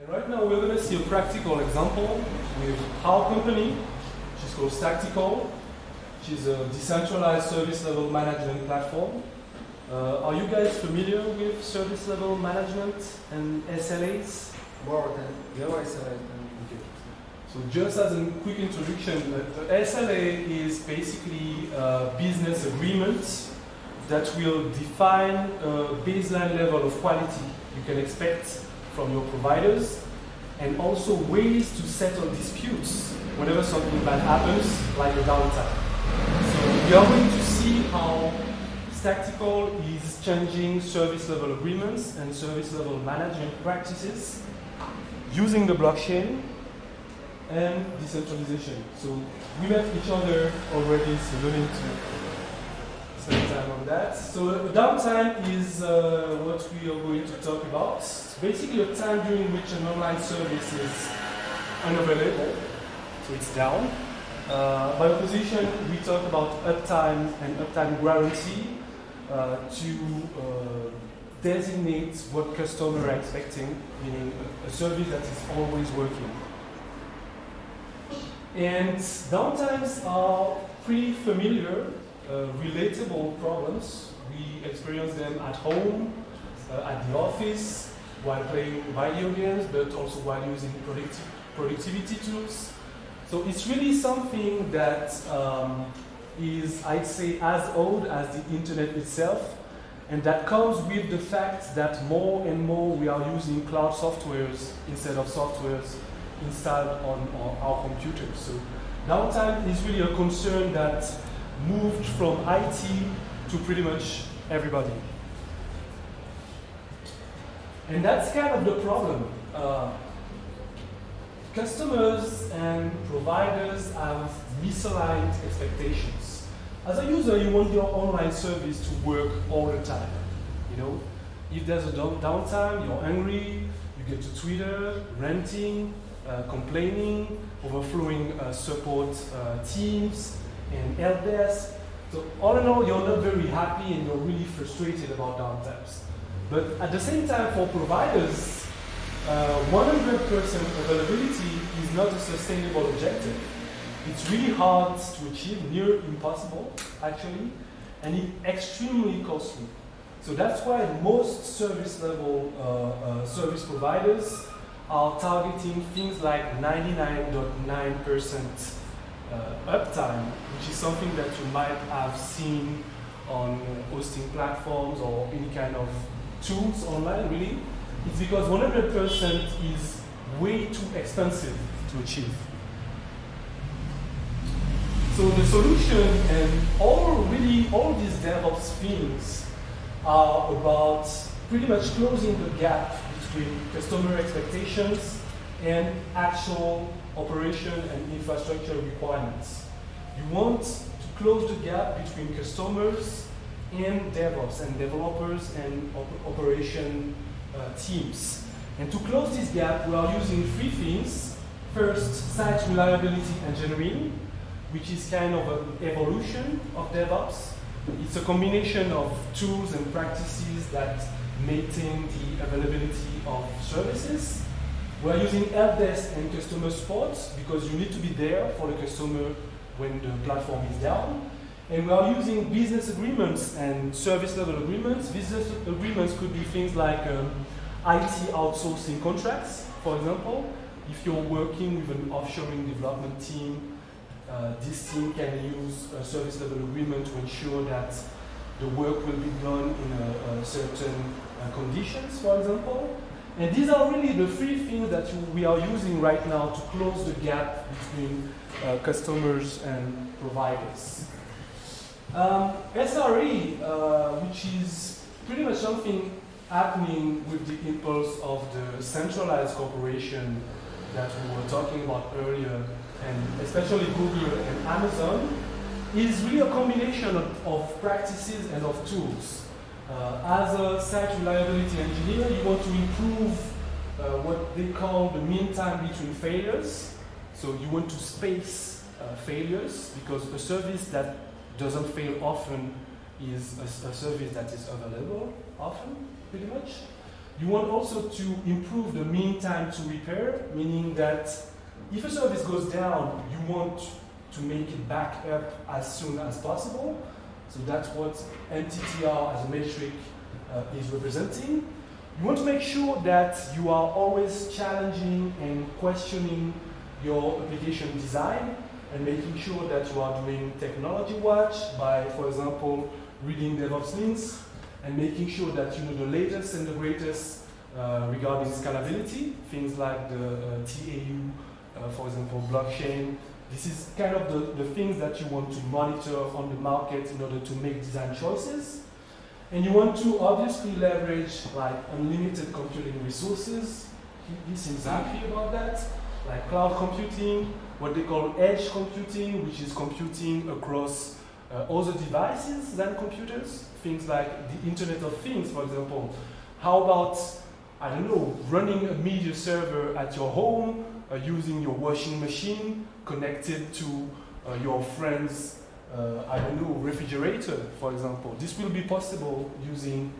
And right now we're going to see a practical example with our company. She's called Stacktical. She's a decentralized service level management platform. Are you guys familiar with service level management and SLAs? More than SLA. So just as a quick introduction, SLA is basically a business agreement that will define a baseline level of quality you can expect from your providers, and also ways to settle disputes whenever something bad happens, like a downtime. So we are going to see how Stacktical is changing service level agreements and service level management practices using the blockchain and decentralization. So we met each other already, so we need to spend time on that. So downtime is what we are going to talk about. It's basically a time during which an online service is unavailable, so it's down. By opposition, we talk about uptime and uptime guarantee to designate what customers are expecting, meaning a service that is always working. And downtimes are pretty familiar, relatable problems. We experience them at home, at the office, while playing video games, but also while using productivity tools. So it's really something that is, I'd say, as old as the internet itself. And that comes with the fact that more and more we are using cloud softwares instead of softwares installed on our computers. So downtime is really a concern that moved from IT to pretty much everybody. And that's kind of the problem. Customers and providers have misaligned expectations. As a user, you want your online service to work all the time. You know, if there's a downtime, you're angry, you get to Twitter, ranting, complaining, overflowing support teams and help desk. So all in all, you're not very happy and you're really frustrated about downtimes. But at the same time, for providers, 100% availability is not a sustainable objective. It's really hard to achieve, near impossible actually, and it's extremely costly. So that's why most service level service providers are targeting things like 99.9% uptime, which is something that you might have seen on hosting platforms or any kind of tools online, really. It's because 100% is way too expensive to achieve. So the solution and all these DevOps things are about pretty much closing the gap between customer expectations and actual operation and infrastructure requirements. You want to close the gap between customers and DevOps and developers and operation teams. And to close this gap, we are using three things. First, site reliability engineering, which is kind of an evolution of DevOps. It's a combination of tools and practices that maintain the availability of services. We are using help desk and customer support because you need to be there for the customer when the platform is down. And we are using business agreements and service level agreements. Business agreements could be things like IT outsourcing contracts, for example. If you're working with an offshoring development team, this team can use a service level agreement to ensure that the work will be done in a certain conditions, for example. And these are really the three things that we are using right now to close the gap between customers and providers. SRE, which is pretty much something happening with the impulse of the centralized corporation that we were talking about earlier, and especially Google and Amazon, is really a combination of practices and of tools. As a site reliability engineer, you want to improve what they call the mean time between failures. So you want to space failures, because a service that doesn't fail often is a service that is available often, pretty much. You want also to improve the mean time to repair, meaning that if a service goes down, you want to make it back up as soon as possible. So that's what MTTR as a metric is representing. You want to make sure that you are always challenging and questioning your application design and making sure that you are doing technology watch by, for example, reading DevOps links and making sure that you know the latest and the greatest regarding scalability, things like the TAU, for example, blockchain. This is kind of the things that you want to monitor on the market in order to make design choices. And you want to obviously leverage like unlimited computing resources. He seems happy about that. Like cloud computing, what they call edge computing, which is computing across other devices than computers. Things like the Internet of Things, for example. How about, I don't know, running a media server at your home, using your washing machine, connected to your friend's, I don't know, refrigerator, for example. This will be possible using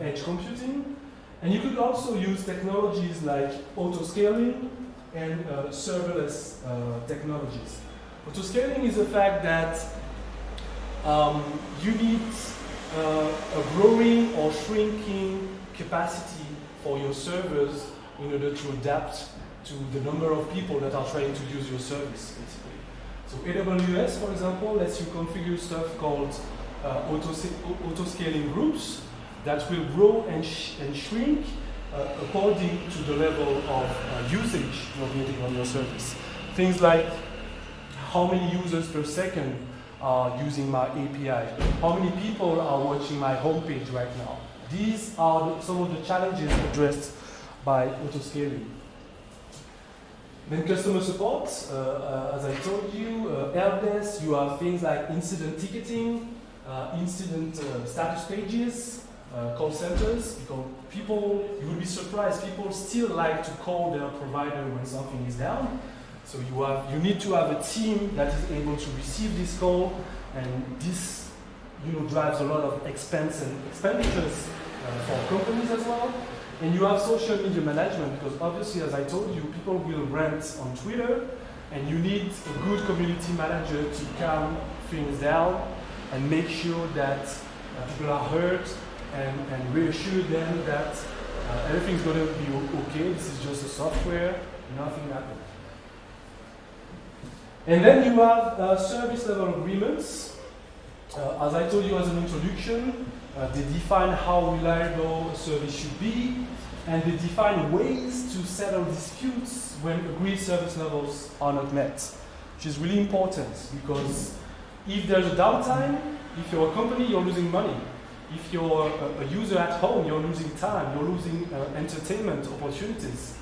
edge computing. And you could also use technologies like auto-scaling and serverless technologies. Auto-scaling is the fact that you need a growing or shrinking capacity for your servers in order to adapt to the number of people that are trying to use your service, basically. So AWS, for example, lets you configure stuff called auto-scaling groups that will grow and shrink according to the level of usage you're getting on your service. Things like how many users per second are using my API, how many people are watching my homepage right now. These are some of the challenges addressed by auto-scaling. Then customer support, as I told you, helpdesk, you have things like incident ticketing, incident status pages, call centers, because people, you will be surprised, people still like to call their provider when something is down. So you need to have a team that is able to receive this call, and this drives a lot of expense and expenditures for companies as well. And you have social media management, because obviously, as I told you, people will rant on Twitter, and you need a good community manager to calm things down and make sure that people are heard and reassure them that everything's going to be okay, this is just a software, nothing happened. And then you have service level agreements. As I told you as an introduction, they define how reliable a service should be, and they define ways to settle disputes when agreed service levels are not met, which is really important, because if there's a downtime, if you're a company, you're losing money. If you're a user at home, you're losing time, you're losing entertainment opportunities.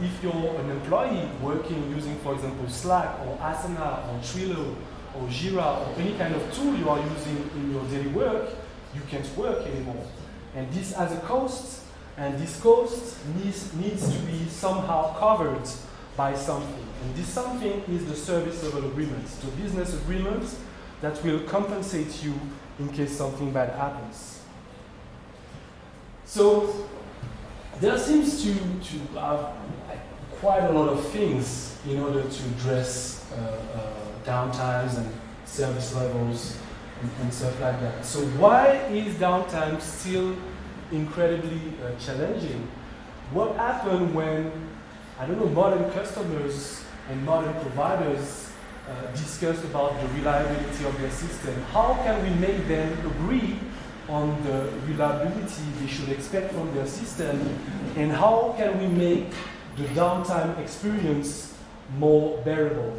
If you're an employee working using, for example, Slack or Asana or Trello or Jira or any kind of tool you are using in your daily work, you can't work anymore. And this has a cost, and this cost needs to be somehow covered by something. And this something is the service level agreement, the business agreement that will compensate you in case something bad happens. So there seems to have quite a lot of things in order to address downtimes and service levels and stuff like that. So why is downtime still incredibly challenging? What happened when, I don't know, modern customers and modern providers discussed about the reliability of their system? How can we make them agree on the reliability they should expect from their system, and how can we make the downtime experience more bearable?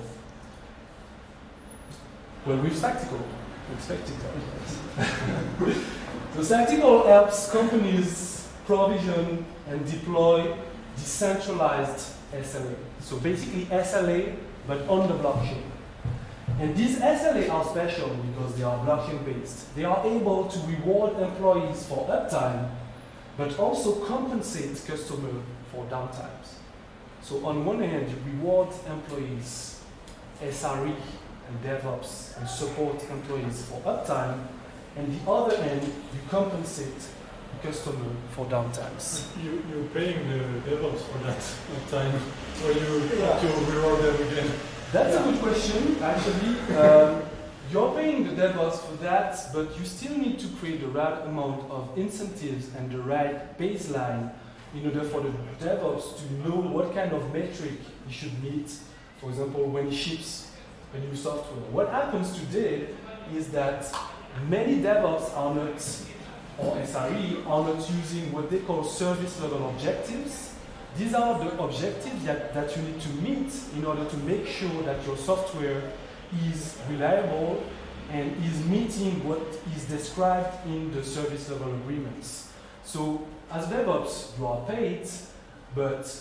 Well, with Stacktical. So Stacktical helps companies provision and deploy decentralized SLA. So basically SLA, but on the blockchain. And these SLA are special because they are blockchain-based. They are able to reward employees for uptime, but also compensate customers for downtimes. So on one hand, you reward employees, SRE, and DevOps, and support employees for uptime, and the other end, you compensate customer for downtimes. You're paying the DevOps for that time, or you have to reward them again? That's a good question, actually. You're paying the DevOps for that, but you still need to create the right amount of incentives and the right baseline in order for the DevOps to know what kind of metric you should meet. For example, when he ships a new software. What happens today is that many DevOps are not, or SRE, are not using what they call service level objectives. These are the objectives that you need to meet in order to make sure that your software is reliable and is meeting what is described in the service level agreements. So as DevOps, you are paid, but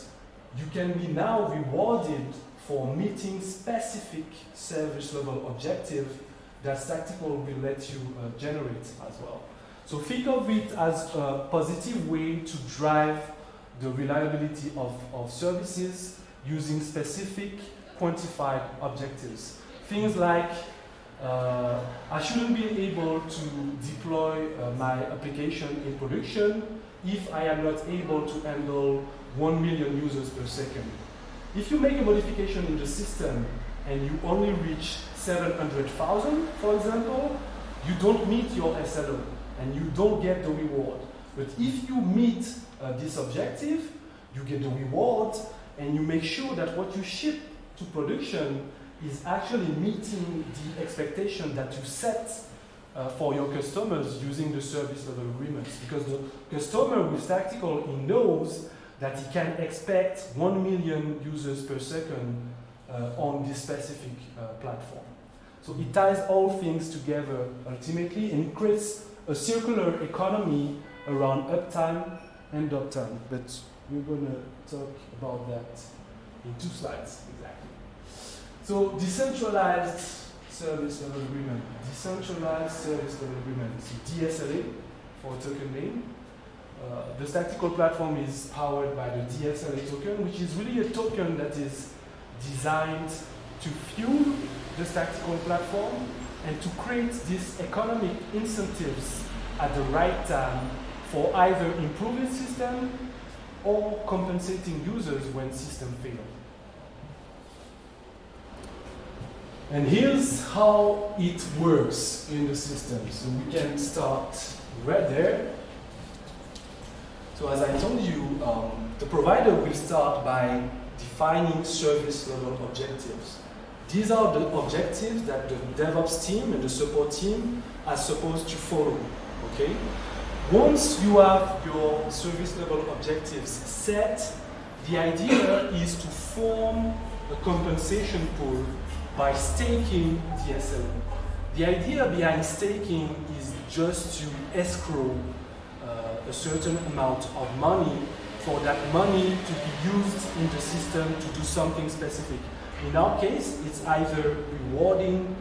you can be now rewarded for meeting specific service level objective that Stacktical will let you generate as well. So think of it as a positive way to drive the reliability of services using specific quantified objectives. Things like, I shouldn't be able to deploy my application in production if I am not able to handle 1 million users per second. If you make a modification in the system and you only reach 700,000, for example, you don't meet your SLO and you don't get the reward. But if you meet this objective, you get the reward and you make sure that what you ship to production is actually meeting the expectation that you set for your customers using the service level agreements. Because the customer with Stacktical, he knows that he can expect 1 million users per second on this specific platform. So it ties all things together ultimately and creates a circular economy around uptime and downtime. But we're going to talk about that in 2 slides exactly. So decentralized service level agreement. Decentralized service level agreement. So DSLA for token name. The Stacktical platform is powered by the DSLA token, which is really a token that is designed to fuel the Stacktical platform and to create these economic incentives at the right time for either improving system or compensating users when system fail. And here's how it works in the system. So we can start right there. So as I told you, the provider will start by defining service level objectives. These are the objectives that the DevOps team and the support team are supposed to follow, okay? Once you have your service level objectives set, the idea is to form a compensation pool by staking the SLM. The idea behind staking is just to escrow a certain amount of money for that money to be used in the system to do something specific. In our case, it's either rewarding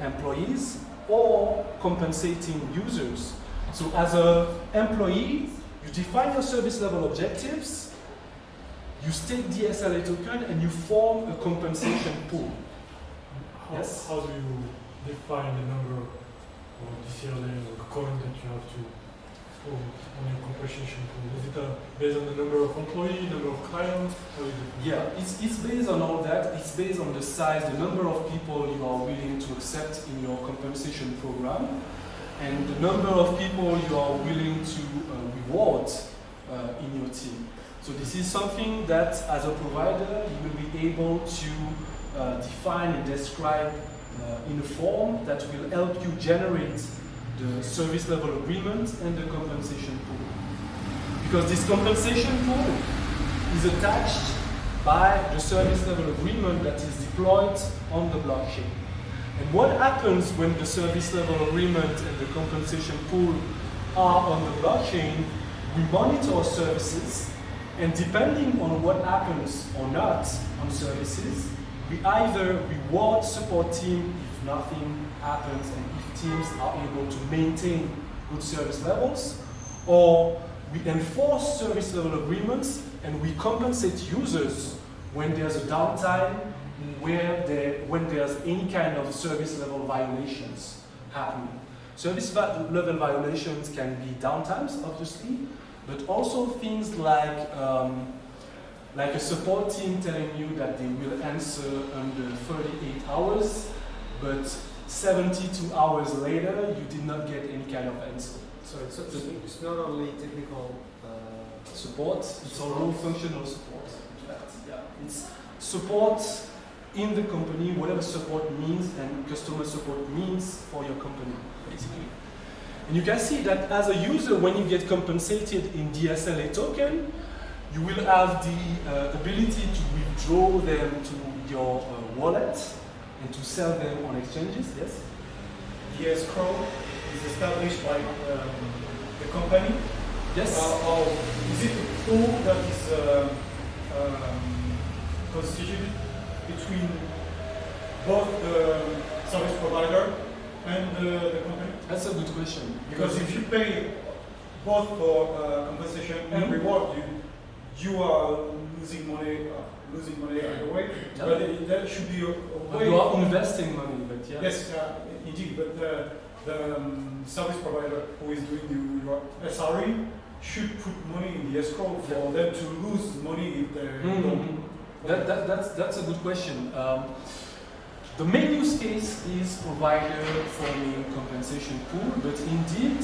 employees or compensating users. So as an employee, you define your service level objectives, you stake the SLA token, and you form a compensation pool. Yes? How do you define the number of DSLA or coin that you have to on your compensation pool? Is it based on the number of employees, number of clients? Yeah, it's based on all that. It's based on the size, the number of people you are willing to accept in your compensation program, and the number of people you are willing to reward in your team. So this is something that, as a provider, you will be able to define and describe in a form that will help you generate the service level agreement and the compensation pool. Because this compensation pool is attached by the service level agreement that is deployed on the blockchain. And what happens when the service level agreement and the compensation pool are on the blockchain, we monitor services, and depending on what happens or not on services, we either reward support team if nothing happens and if teams are able to maintain good service levels, or we enforce service level agreements and we compensate users when there's a downtime, when there's any kind of service level violations happening. Service level violations can be downtimes, obviously, but also things like a support team telling you that they will answer under 38 hours, but 72 hours later, you did not get any kind of answer. So it's not only technical support, it's also functional support. Yeah. It's support in the company, whatever support means and customer support means for your company, basically. And you can see that as a user, when you get compensated in DSLA token, you will have the ability to withdraw them to your wallet and to sell them on exchanges, yes? The escrow is established by the company? Yes. Or is it a pool that is constituted between both the service provider and the company? That's a good question. Because if you pay both for compensation and reward, you are losing money. Losing money either way, yeah. But that should be a way. You are investing money, but yeah. Yes, indeed. But the service provider who is doing your SRE should put money in the escrow for them to lose money if they don't. That's a good question. The main use case is provider forming compensation pool, but indeed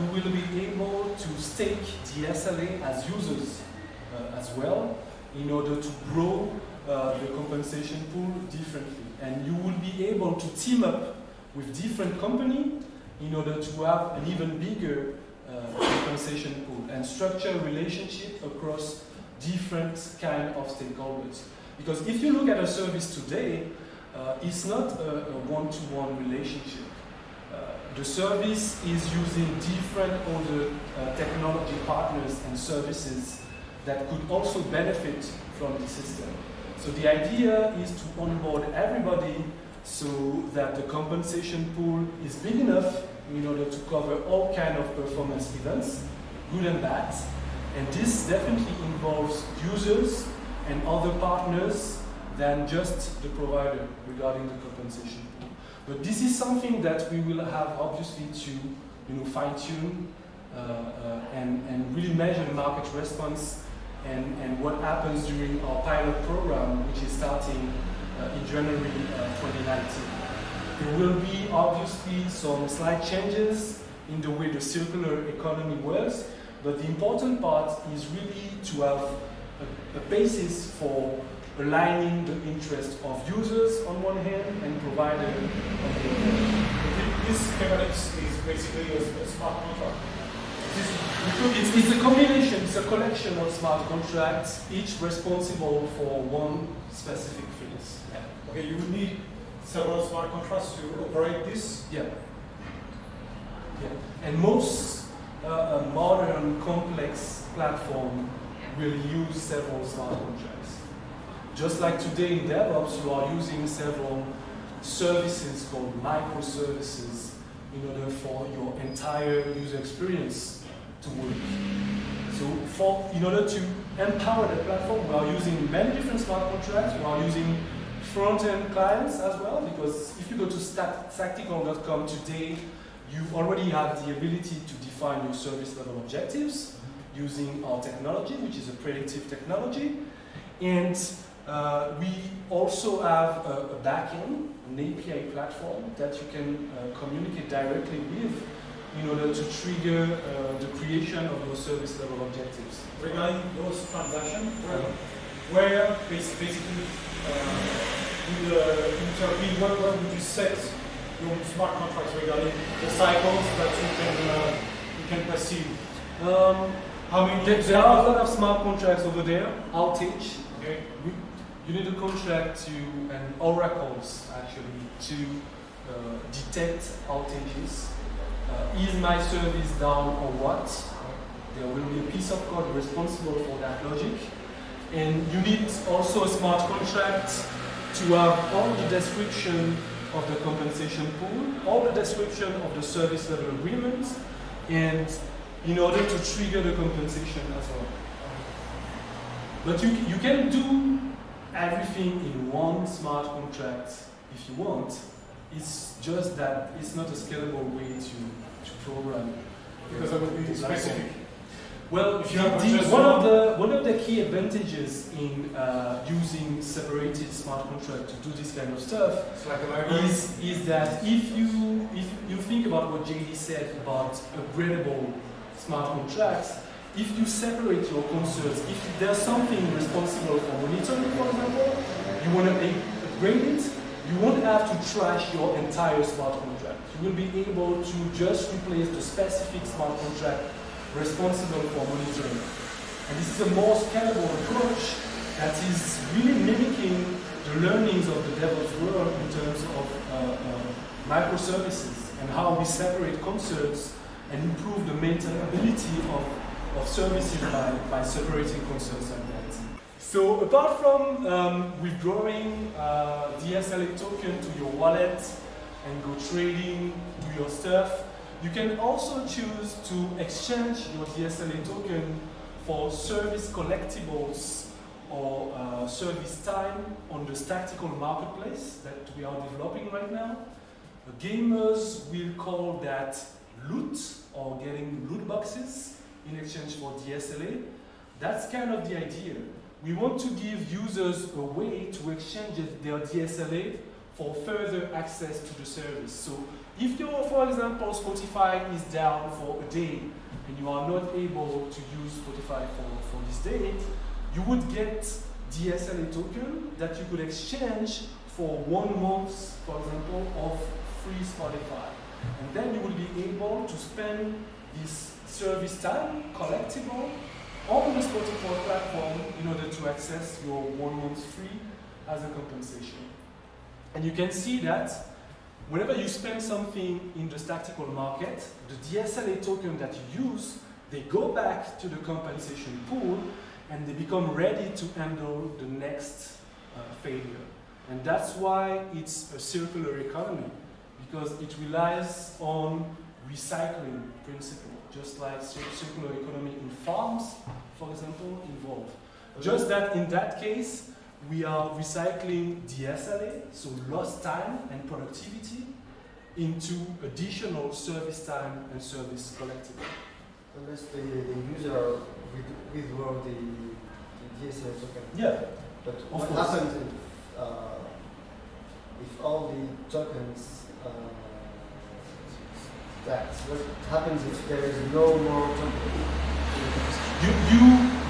we will be able to stake DSLA as users as well, in order to grow the compensation pool differently. And you will be able to team up with different companies in order to have an even bigger compensation pool and structure relationship across different kind of stakeholders. Because if you look at a service today, it's not a one-to-one relationship. The service is using different other technology partners and services that could also benefit from the system. So the idea is to onboard everybody so that the compensation pool is big enough in order to cover all kind of performance events, good and bad. And this definitely involves users and other partners than just the provider regarding the compensation pool. But this is something that we will have obviously to fine-tune and really measure market response and what happens during our pilot program, which is starting in January 2019. There will be obviously some slight changes in the way the circular economy works, but the important part is really to have a basis for aligning the interest of users on one hand and providers on the other hand. This mechanics is basically a smart contract. It's a combination, it's a collection of smart contracts, each responsible for one specific phase. Yeah. Okay, you would need several smart contracts to operate this? Yeah. And most modern, complex platform will use several smart contracts. Just like today in DevOps, you are using several services called microservices in order for your entire user experience to work. So in order to empower the platform, we are using many different smart contracts. We are using front-end clients as well, because if you go to stacktical.com today, you already have the ability to define your service level objectives using our technology, which is a predictive technology. And we also have a backend, an API platform that you can communicate directly with in order to trigger the creation of your service level objectives. Regarding those transactions, where basically you intervene, where would you set your smart contracts regarding the cycles that you can perceive? How many there are a lot of smart contracts over there, outage. Okay. You need a contract and oracles actually to detect outages. Is my service down or what? There will be a piece of code responsible for that logic. And you need also a smart contract to have all the description of the compensation pool, all the description of the service level agreement, and in order to trigger the compensation as well. But you can do everything in one smart contract if you want, It's just that it's not a scalable way to program. Because that would be specific. Well, one of the key advantages in using separated smart contracts to do this kind of stuff is that if you think about what JD said about upgradable smart contracts, if you separate your concerns, if there's something responsible for monitoring, for example, you want to upgrade it, you won't have to trash your entire smart contract. You will be able to just replace the specific smart contract responsible for monitoring. And this is a more scalable approach that is really mimicking the learnings of the DevOps world in terms of microservices and how we separate concerns and improve the maintainability of services by separating concerns like that. So apart from withdrawing the SLA token to your wallet and go trading, do your stuff, you can also choose to exchange your DSLA token for service collectibles or service time on the Stacktical marketplace that we are developing right now. The gamers will call that loot or getting loot boxes in exchange for DSLA. That's kind of the idea. We want to give users a way to exchange their DSLA for further access to the service. So if you're, for example, Spotify is down for a day and you are not able to use Spotify for this day, you would get DSLA token that you could exchange for 1 month, for example, of free Spotify. And then you would be able to spend this service time collectible on the Spotify platform in order to access your 1 month free as a compensation. And you can see that whenever you spend something in the Stacktical market, the DSLA token that you use, they go back to the compensation pool and they become ready to handle the next failure. And that's why it's a circular economy, because it relies on recycling principle, just like circular economy in farms, for example, involved. Just that in that case, we are recycling DSLA, so lost time and productivity, into additional service time and service collectible. Unless the user withdraw the DSLA token. Yeah. But what happens if all the tokens that's what happens if there is no more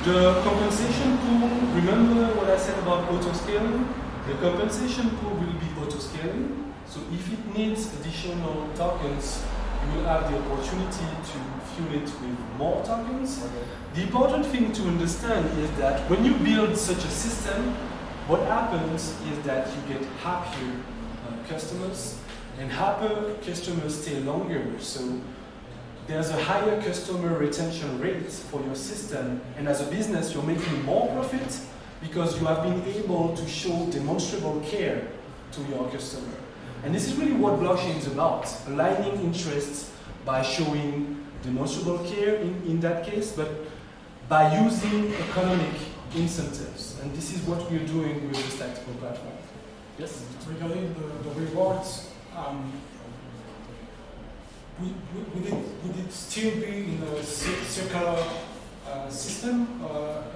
the compensation pool, remember what I said about auto-scaling? The compensation pool will be auto-scaling, so if it needs additional tokens, you will have the opportunity to fuel it with more tokens. Okay. The important thing to understand is that when you build such a system, what happens is that you get happier customers, and happier customers stay longer. So there's a higher customer retention rate for your system, and as a business you're making more profit because you have been able to show demonstrable care to your customer. And this is really what blockchain is about, aligning interests by showing demonstrable care in that case, but by using economic incentives. And this is what we're doing with the Stacktical platform. Yes? Regarding the rewards, would it still be in a circular system?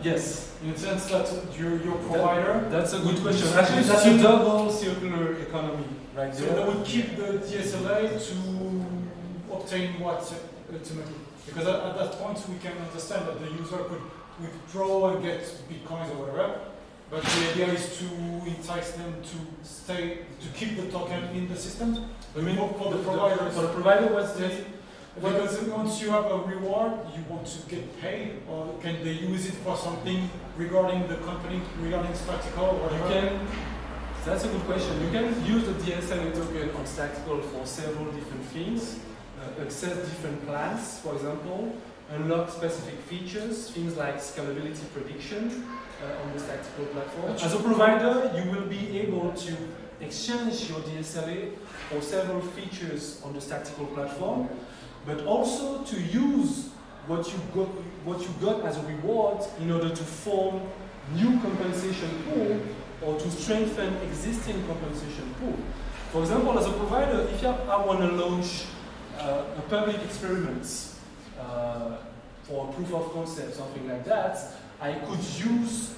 Yes. In the sense that your provider... That's a good question. Actually, that's a double circular economy. Right. So that would keep the DSLA to obtain what ultimately? Because at that point, we can understand that the user could withdraw and get bitcoins or whatever. But the idea is to entice them to stay, to keep the token in the system. I mean, for the provider. For the provider, what's the? Because once you have a reward, you want to get paid, or can they use it for something regarding the company, regarding Stacktical, or whatever? You can. That's a good question. You can use the DSLA token on Stacktical for several different things, access different plans, for example, unlock specific features, things like scalability prediction. On the Stacktical platform. As a provider, you will be able to exchange your DSLA for several features on the Stacktical platform, but also to use what you got as a reward in order to form new compensation pool or to strengthen existing compensation pool. For example, as a provider, if I want to launch a public experiment for proof of concept, something like that, I could use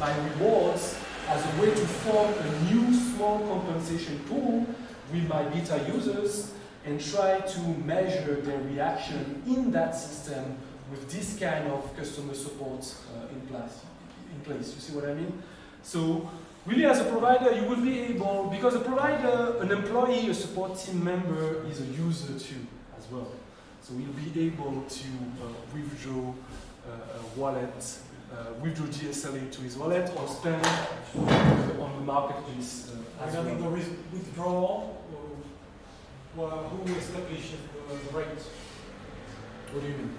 my rewards as a way to form a new small compensation pool with my beta users and try to measure their reaction in that system with this kind of customer support in place. You see what I mean? So really, as a provider, you will be able, because a provider, an employee, a support team member is a user too as well. So you'll be able to withdraw a wallet, withdraw GSLA to his wallet, or spend on the marketplace as well. Regarding the withdrawal, well, who establishes the rates? What do you mean?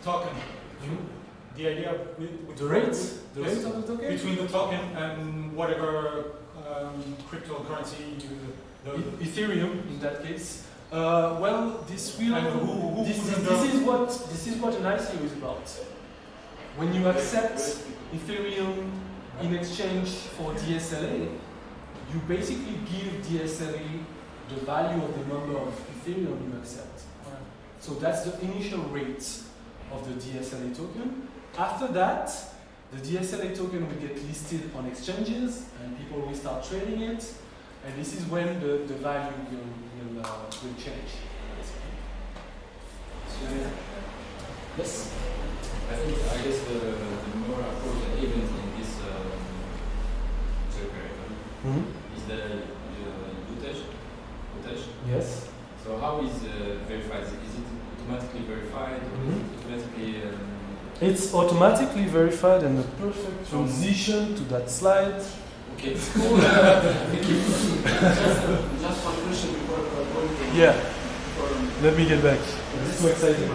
The token. You? The idea of the rates? The rates of the token? Between the token and whatever cryptocurrency you... Ethereum, in that case. Well, this will... This is what an ICO is about. When you accept Ethereum in exchange for DSLA, you basically give DSLA the value of the number of Ethereum you accept. Right. So that's the initial rate of the DSLA token. After that, the DSLA token will get listed on exchanges and people will start trading it. And this is when the value will change. So, yes? I guess the more approach that events in this circuit is the U-Touch. Yes. So how is verified? Is it automatically verified? Or is it automatically, it's automatically verified, and the perfect transition to that slide. Okay. Cool. Just one question before going to yeah. Let me get back. This is too exciting.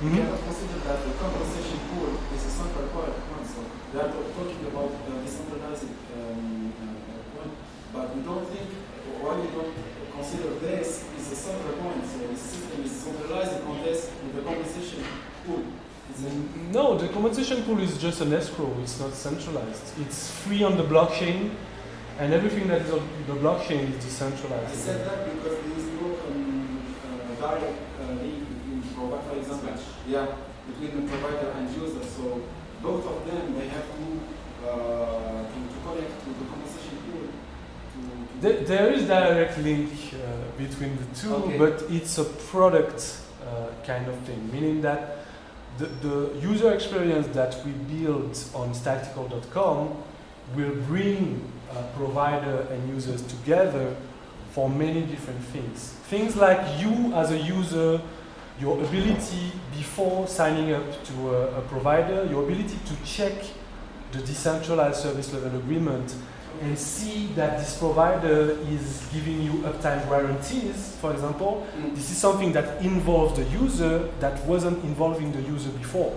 We cannot consider that the compensation pool is a central point. So we are talking about decentralized point, but we don't think, or we don't consider this is a central point. So the system is centralized on this with the compensation pool. No, the compensation pool is just an escrow. It's not centralized. It's free on the blockchain, and everything that is on the blockchain is decentralized. I said that because there is no direct link. For example, yeah, between the provider and user, so both of them they have to connect to the compensation pool. There is direct link between the two, okay. But it's a product kind of thing, meaning that the user experience that we build on Stacktical.com will bring provider and users together for many different things. Things like you as a user. Your ability before signing up to a provider, your ability to check the decentralized service level agreement and see that this provider is giving you uptime guarantees, for example. This is something that involves the user that wasn't involving the user before.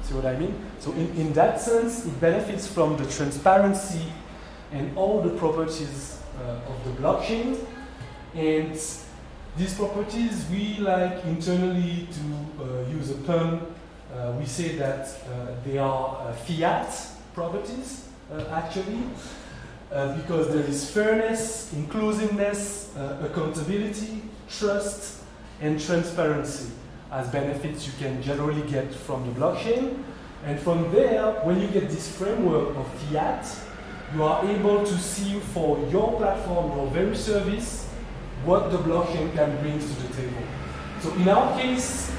See what I mean? So in that sense, it benefits from the transparency and all the properties of the blockchain. And these properties, we like internally to use a term. We say that they are fiat properties, actually, because there is fairness, inclusiveness, accountability, trust, and transparency as benefits you can generally get from the blockchain. And from there, when you get this framework of fiat, you are able to see for your platform, your very service, what the blockchain can bring to the table. So in our case,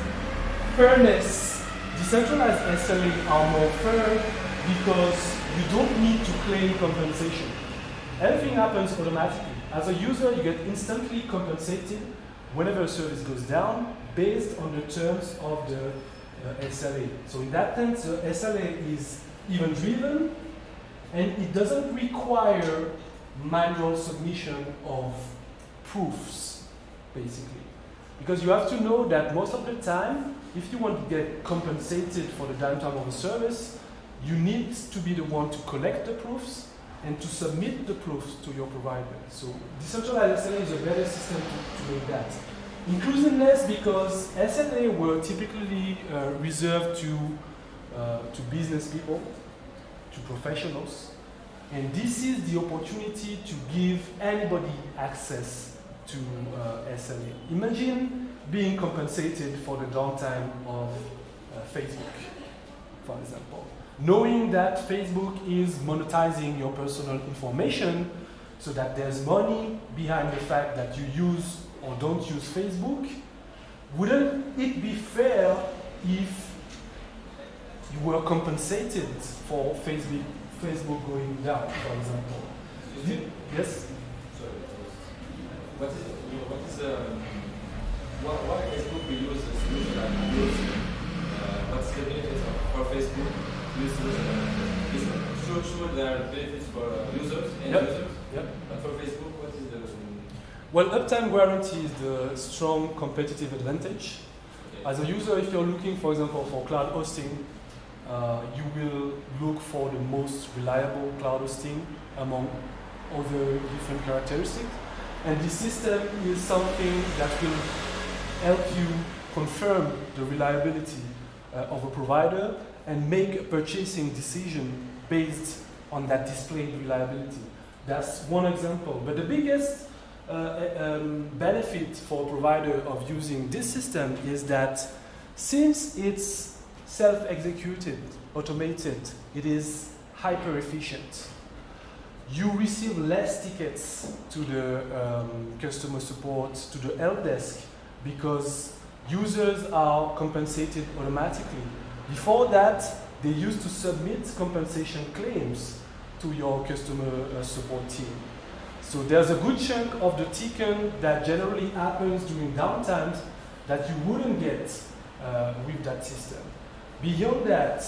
fairness, decentralized SLA are more fair because you don't need to claim compensation. Everything happens automatically. As a user, you get instantly compensated whenever a service goes down based on the terms of the SLA. So in that sense, the SLA is event-driven and it doesn't require manual submission of proofs, basically. Because you have to know that most of the time, if you want to get compensated for the downtime of a service, you need to be the one to collect the proofs and to submit the proofs to your provider. So decentralized SLA is a better system to make that. Inclusiveness, because SLA were typically reserved to business people, to professionals. And this is the opportunity to give anybody access to SLA. Imagine being compensated for the downtime of Facebook, for example. Knowing that Facebook is monetizing your personal information so that there's money behind the fact that you use or don't use Facebook, wouldn't it be fair if you were compensated for Facebook going down, for example? Yes? Sorry, why Facebook will use a solution that use, what's the benefits for Facebook use solution that is sure there are benefits for users and yep. users, yep. but for Facebook, what is the Well, uptime guarantee is the strong competitive advantage. Okay. As a user, if you're looking, for example, for cloud hosting, you will look for the most reliable cloud hosting among other different characteristics. And the system is something that will help you confirm the reliability of a provider and make a purchasing decision based on that displayed reliability. That's one example. But the biggest benefit for a provider of using this system is that since it's self-executed, automated, it is hyper-efficient. You receive less tickets to the customer support, to the help desk, because users are compensated automatically. Before that, they used to submit compensation claims to your customer support team. So there's a good chunk of the ticking that generally happens during downtimes that you wouldn't get with that system. Beyond that,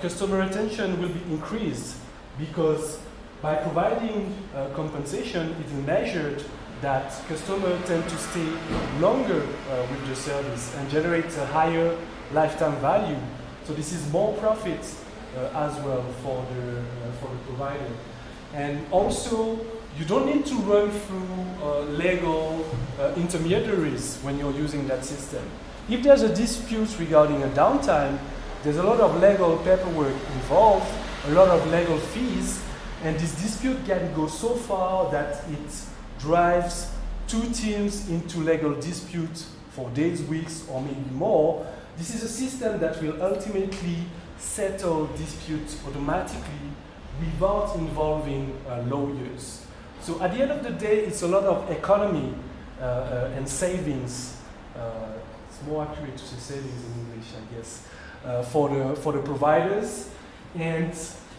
customer retention will be increased because by providing compensation, it is measured that customers tend to stay longer with the service and generate a higher lifetime value. So this is more profit as well for the provider. And also, you don't need to run through legal intermediaries when you're using that system. If there's a dispute regarding a downtime, there's a lot of legal paperwork involved, a lot of legal fees, and this dispute can go so far that it drives two teams into legal dispute for days, weeks, or maybe more. This is a system that will ultimately settle disputes automatically without involving lawyers. So at the end of the day, it's a lot of economy and savings. It's more accurate to say savings in English, I guess, for the providers. And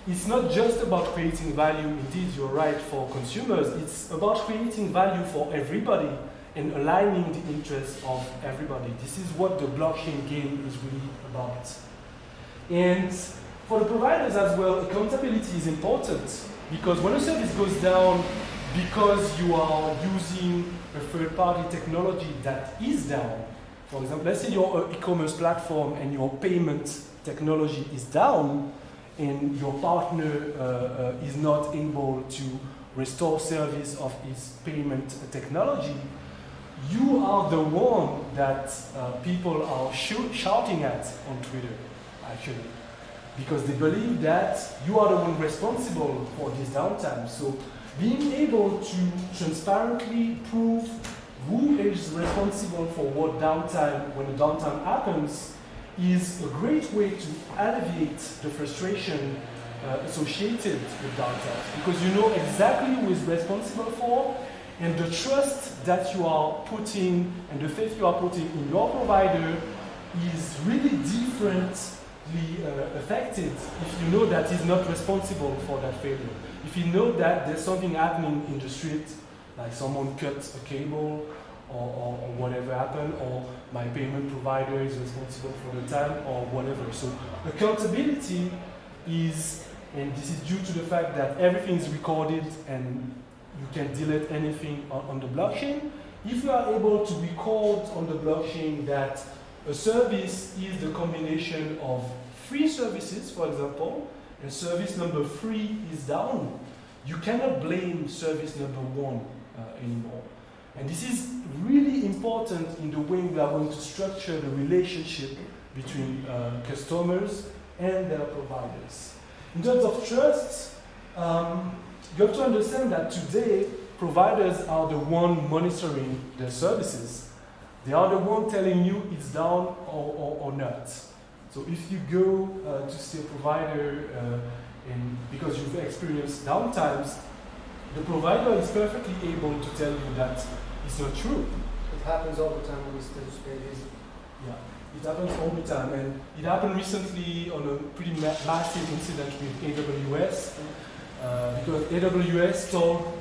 it's not just about creating value, indeed you're right, for consumers. It's about creating value for everybody and aligning the interests of everybody. This is what the blockchain game is really about. And for the providers as well, accountability is important, because when a service goes down because you are using a third-party technology that is down, for example, let's say your e-commerce platform and your payment technology is down and your partner is not able to restore service of its payment technology, you are the one that people are shouting at on Twitter, actually, because they believe that you are the one responsible for this downtime. So being able to transparently prove who is responsible for what downtime, when the downtime happens, is a great way to alleviate the frustration associated with downtime, because you know exactly who is responsible for, and the trust that you are putting and the faith you are putting in your provider is really different affected if you know that he's not responsible for that failure. If you know that there's something happening in the street, like someone cut a cable or whatever happened, or my payment provider is responsible for the time or whatever. So accountability is, and this is due to the fact that everything is recorded and you can delete anything on the blockchain. If you are able to record on the blockchain that a service is the combination of three services, for example, and service number 3 is down, you cannot blame service number 1 anymore. And this is really important in the way we are going to structure the relationship between customers and their providers. In terms of trust, You have to understand that today, providers are the one monitoring their services. They are the one telling you it's down or not. So if you go to see a provider and because you've experienced downtimes, the provider is perfectly able to tell you that it's not true. It happens all the time when it's still space. Yeah, it happens all the time. And it happened recently on a pretty massive incident with AWS. Because AWS told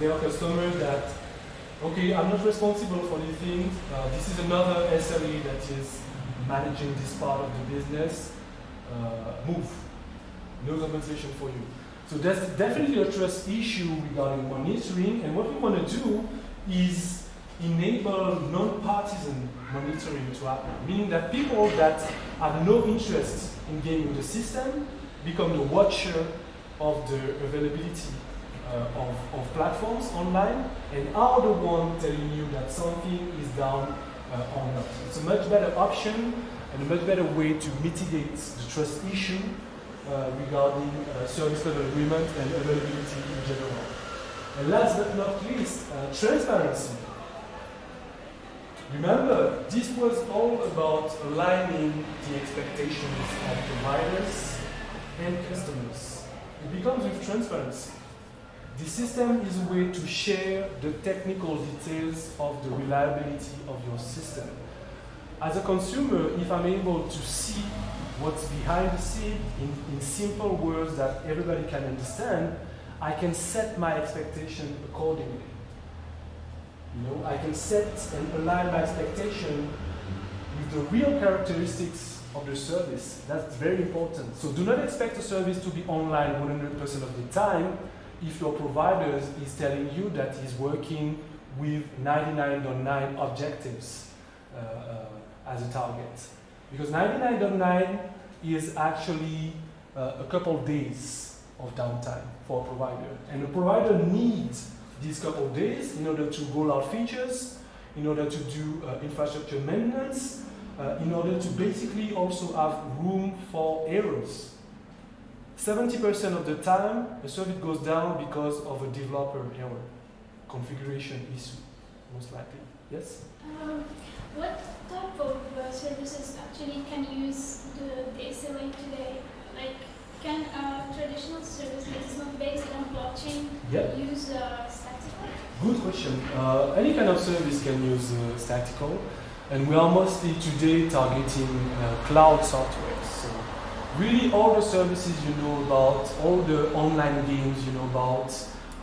their customers that, okay, I'm not responsible for these things. This is another SLE that is managing this part of the business. Move. No compensation for you. So that's definitely a trust issue regarding monitoring. And what we want to do is enable non-partisan monitoring to happen, meaning that people that have no interest in gaming the system become the watcher of the availability of platforms online and are the one telling you that something is down or not. It's a much better option and a much better way to mitigate the trust issue regarding service level agreement and availability in general. And last but not least, transparency. Remember, this was all about aligning the expectations of providers and customers. It becomes with transparency. The system is a way to share the technical details of the reliability of your system. As a consumer, if I'm able to see what's behind the scene in simple words that everybody can understand, I can set my expectation accordingly. You know, I can set and align my expectation with the real characteristics of the service. That's very important. So do not expect a service to be online 100% of the time if your provider is telling you that he's working with 99.9 objectives as a target. Because 99.9 is actually a couple days of downtime for a provider. And a provider needs these couple days in order to roll out features, in order to do infrastructure maintenance, in order to basically also have room for errors. 70% of the time, a service goes down because of a developer error, configuration issue, most likely. Yes? What type of services actually can use the SLA today? Like, can a traditional service that is not based on blockchain use Stacktical? Good question. Any kind of service can use Stacktical. And we are mostly today targeting cloud software. So really all the services you know about, all the online games you know about,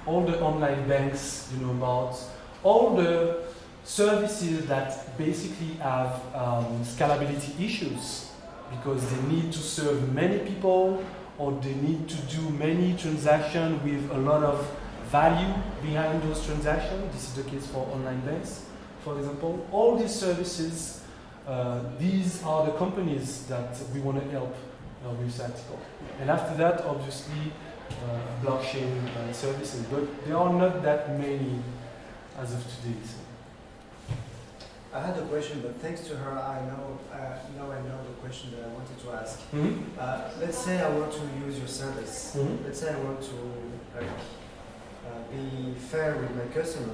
all the online banks you know about, all the services that basically have scalability issues because they need to serve many people or they need to do many transactions with a lot of value behind those transactions. This is the case for online banks, for example. All these services, these are the companies that we want to help with Stacktical. And after that, obviously, blockchain services. But there are not that many as of today. So. I had a question, but thanks to her, I know the question that I wanted to ask. Mm-hmm. Let's say I want to use your service. Mm-hmm. Let's say I want to be fair with my customer.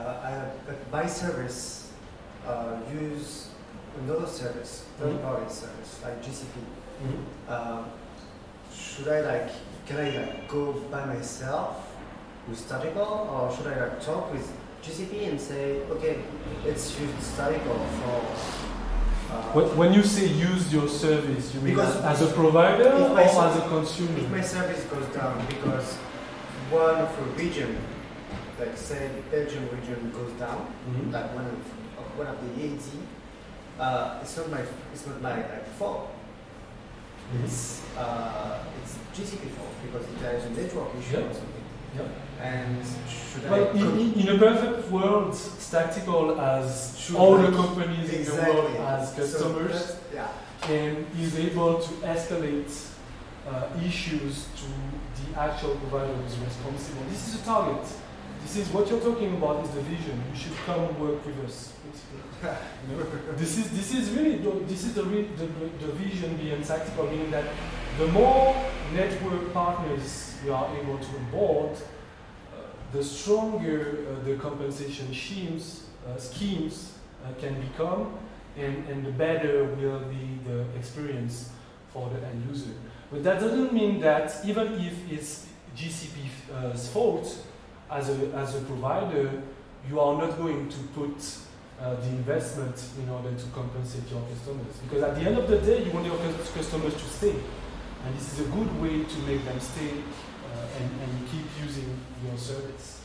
But my service use another service, third-party service like GCP. Mm-hmm. Can I go by myself with Stacktical, or should I talk with GCP and say, okay, let's use Stacktical for? When you say use your service, you mean as a provider or as a consumer? If my service goes down because one of the region, like say Belgium region goes down, mm-hmm. like one of the EAD, it's not my fault. Mm-hmm. It's GCP fault because it has a network issue or something. Yep. And should in a perfect world, Stacktical has all the companies in the world as customers, so and is able to escalate issues to the actual provider who is responsible. This is a target. This is what you're talking about is the vision. You should come work with us. You know? This is really the vision behind Stacktical, meaning that the more network partners we are able to onboard, the stronger the compensation schemes can become, and the better will be the experience for the end user. But that doesn't mean that even if it's GCP's fault, as a provider, you are not going to put the investment in order to compensate your customers. Because at the end of the day, you want your customers to stay. And this is a good way to make them stay and keep using your service.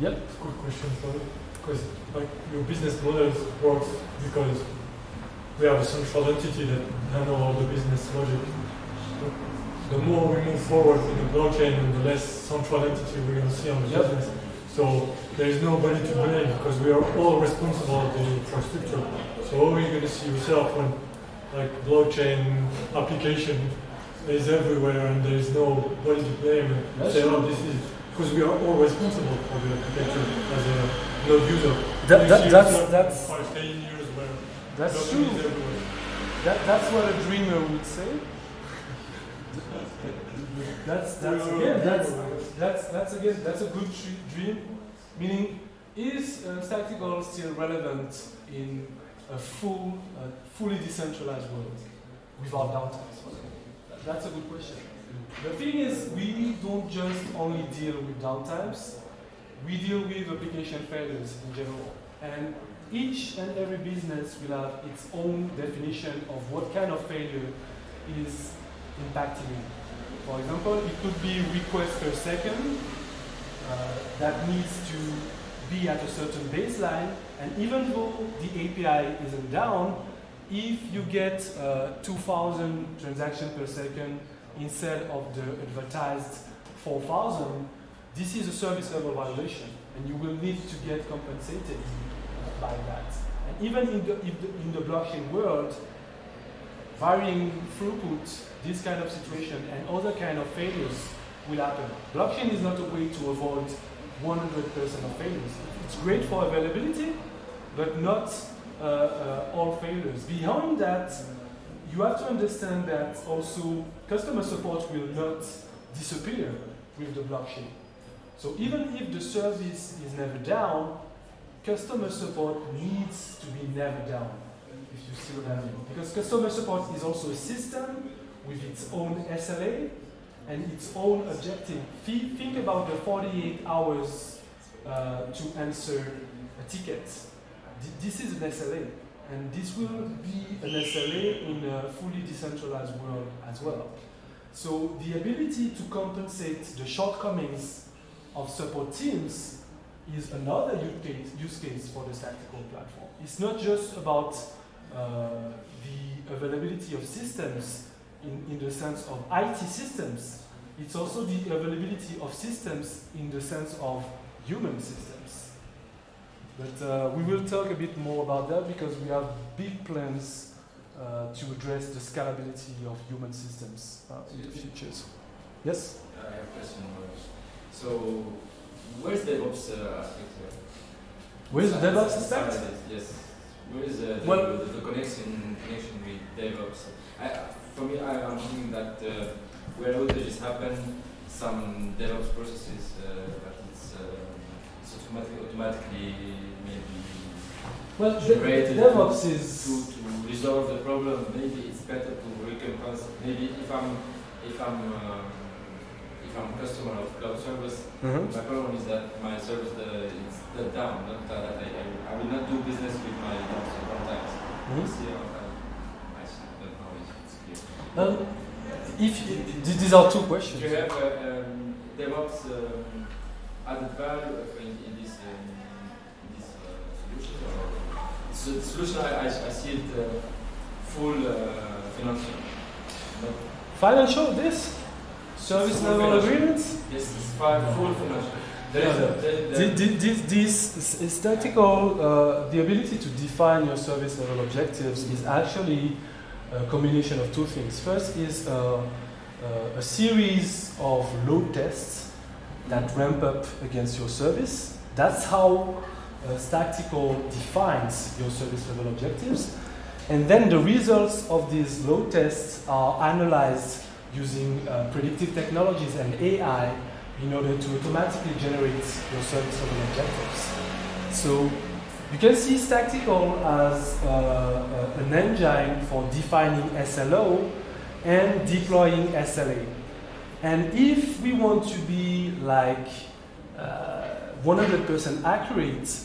Yep. Quick question for you. Because like, your business model works because we have a central entity that handles all the business logic. The more we move forward in the blockchain, the less central entity we're going to see on the business. So there is nobody to blame because we are all responsible for the infrastructure. So what we're going to see yourself when like blockchain application is everywhere and there is nobody to blame and say, oh, this is because we are all responsible for the architecture as a node user. That's 5 to 8 years where that's true. That's what a dreamer would say. That's a good dream. Meaning, is Stacktical still relevant in a fully decentralized world without downtimes? That's a good question. The thing is, we don't just only deal with downtimes. We deal with application failures in general, and each and every business will have its own definition of what kind of failure is impacting it. For example, it could be requests per second that needs to be at a certain baseline, and even though the API isn't down, if you get 2,000 transactions per second instead of the advertised 4,000, this is a service level violation, and you will need to get compensated by that. And even in the blockchain world, varying throughput, this kind of situation, and other kind of failures will happen. Blockchain is not a way to avoid 100% of failures. It's great for availability, but not all failures. Beyond that, you have to understand that also customer support will not disappear with the blockchain. So even if the service is never down, customer support needs to be never down. If you still have it. Because customer support is also a system with its own SLA and its own objective. Think about the 48 hours to answer a ticket. This is an SLA, and this will be an SLA in a fully decentralized world as well. So the ability to compensate the shortcomings of support teams is another use case for the Stacktical platform. It's not just about the availability of systems in the sense of IT systems, it's also the availability of systems in the sense of human systems. But we will talk a bit more about that because we have big plans to address the scalability of human systems in the future. Yes? I have a question. So, where's DevOps aspect here? Where's DevOps aspect? Yes. Where is the connection with DevOps? For me, I'm thinking that where outages happen, some DevOps processes, but it's automatically maybe generated DevOps to resolve the problem. Maybe it's better to recompense. Maybe if I'm a customer of cloud service, my problem is that my service is down. Not that I will not do business with my contacts. These are two questions. Do you have DevOps added value in this solution? Or so the solution I see it full financial. But financial? This service level agreements? Yes, it's full financial. This Stacktical, the ability to define your service level objectives is actually a combination of two things. First is a series of load tests that ramp up against your service. That's how Stacktical defines your service level objectives. And then the results of these load tests are analyzed using predictive technologies and AI in order to automatically generate your service level objectives. So you can see Stacktical as an engine for defining SLO and deploying SLA. And if we want to be like 100% accurate,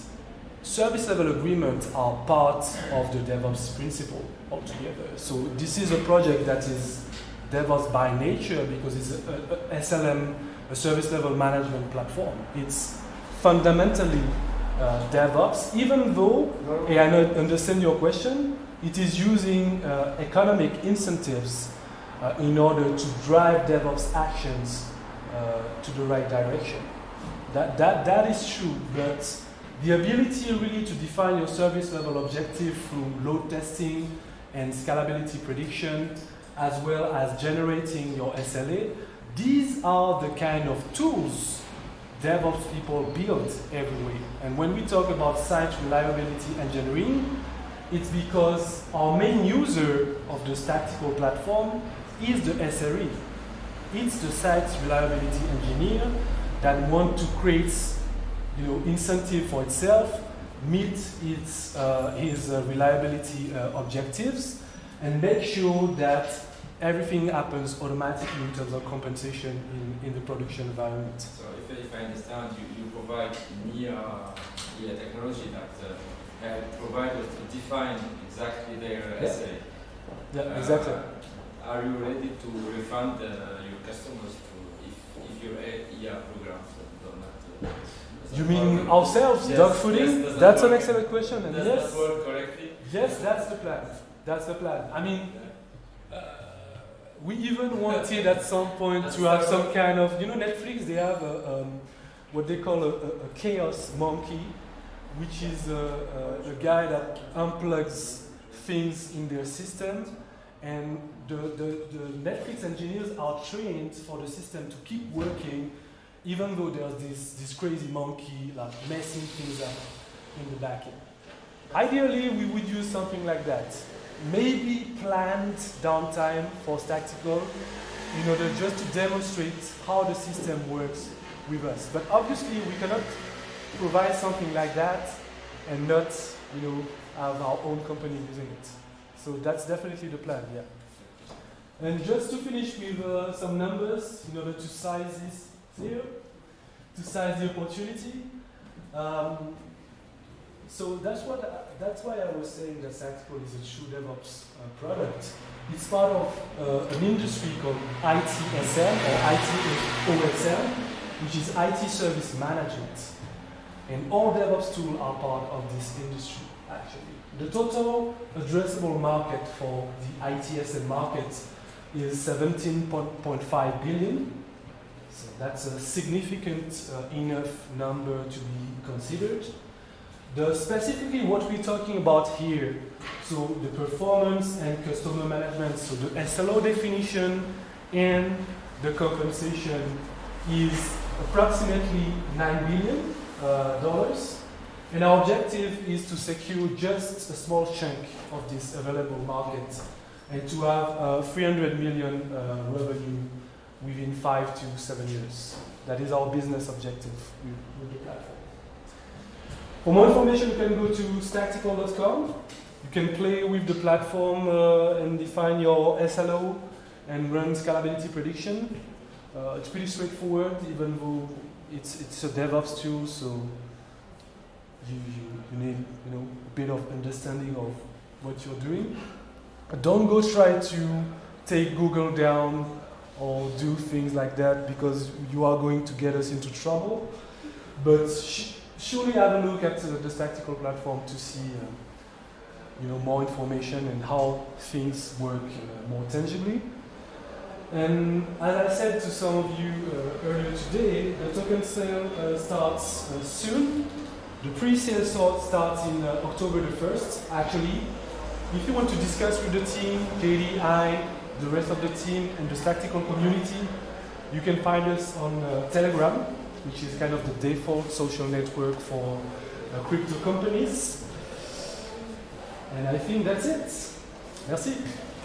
service level agreements are part of the DevOps principle altogether. So this is a project that is DevOps by nature because it's a SLM, a service level management platform. It's fundamentally DevOps, even though, and I understand your question, it is using economic incentives in order to drive DevOps actions to the right direction. That is true, but the ability really to define your service level objective through load testing and scalability prediction, as well as generating your SLA, these are the kind of tools DevOps people build everywhere. And when we talk about site reliability engineering, it's because our main user of the Stacktical platform is the SRE. It's the site reliability engineer that wants to create, you know, incentive for itself, meet its, his reliability objectives, and make sure that everything happens automatically in terms of compensation in the production environment. So if I understand, you provide near technology that providers to define exactly their SLA. Yeah, exactly. Are you ready to refund your customers if your ER programs do not? You mean ourselves, yes, dog fooding? Yes, that's an excellent question. And does yes, that work correctly? Yes, that's the plan. That's the plan. I mean, we even wanted at some point to have some kind of, you know, Netflix, they have a, what they call a chaos monkey, which is a guy that unplugs things in their system. And the Netflix engineers are trained for the system to keep working, even though there's this crazy monkey like messing things up in the back end. Ideally, we would use something like that. Maybe planned downtime for Stacktical in order just to demonstrate how the system works with us. But obviously, we cannot provide something like that and not, you know, have our own company using it. So that's definitely the plan, yeah. And just to finish with some numbers in order to size this here, to size the opportunity. So that's why I was saying that Stacktical is a true DevOps product. It's part of an industry called ITSM or ITOSM, which is IT Service Management. And all DevOps tools are part of this industry, actually. The total addressable market for the ITSM market is 17.5 billion. So that's a significant enough number to be considered. Specifically what we're talking about here, so the performance and customer management, so the SLO definition and the compensation is approximately $9 billion. And our objective is to secure just a small chunk of this available market and to have 300 million revenue within 5 to 7 years. That is our business objective with the platform. For more information, you can go to stacktical.com. You can play with the platform and define your SLO and run scalability prediction. It's pretty straightforward, even though it's a DevOps tool, so you need, you know, a bit of understanding of what you're doing. But don't go try to take Google down or do things like that because you are going to get us into trouble. But surely have a look at the Stacktical platform to see, you know, more information and how things work more tangibly. And as I said to some of you earlier today, the token sale starts soon. The pre-sale starts in October the 1st. Actually, if you want to discuss with the team, Katie, I, the rest of the team and the Stacktical community. You can find us on Telegram, which is kind of the default social network for crypto companies. And I think that's it. Merci.